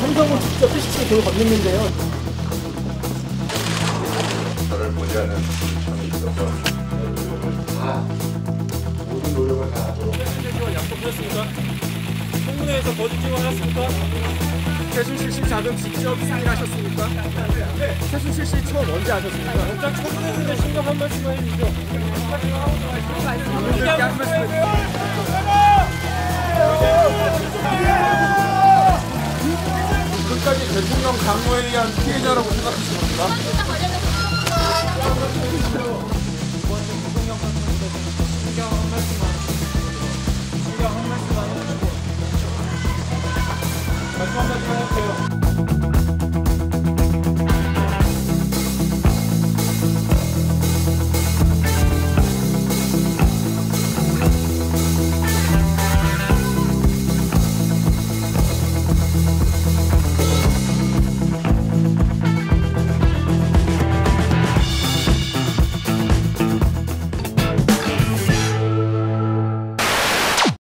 삼성은 진짜 뜻있게 그걸 건넸는데요. 저를 보지 않은 시청이 있어서 모든 노력을 다하도록 최순실씨와 약속했습니다. 청문회에서 거짓 증언하셨습니까? 최순실 씨 자금 직접 상의하셨습니까? 네. 최순실 씨 처음 언제 하셨습니까? 일단 청문회에서 신경 한 번씩 해주시죠. 분들께 한 말씀 해주세요. 끝까지 대통령 강요에 의한 피해자라고 생각하시는 겁니다. 신경 한 말씀만 해주시고 말씀 한 마디만 해주세요.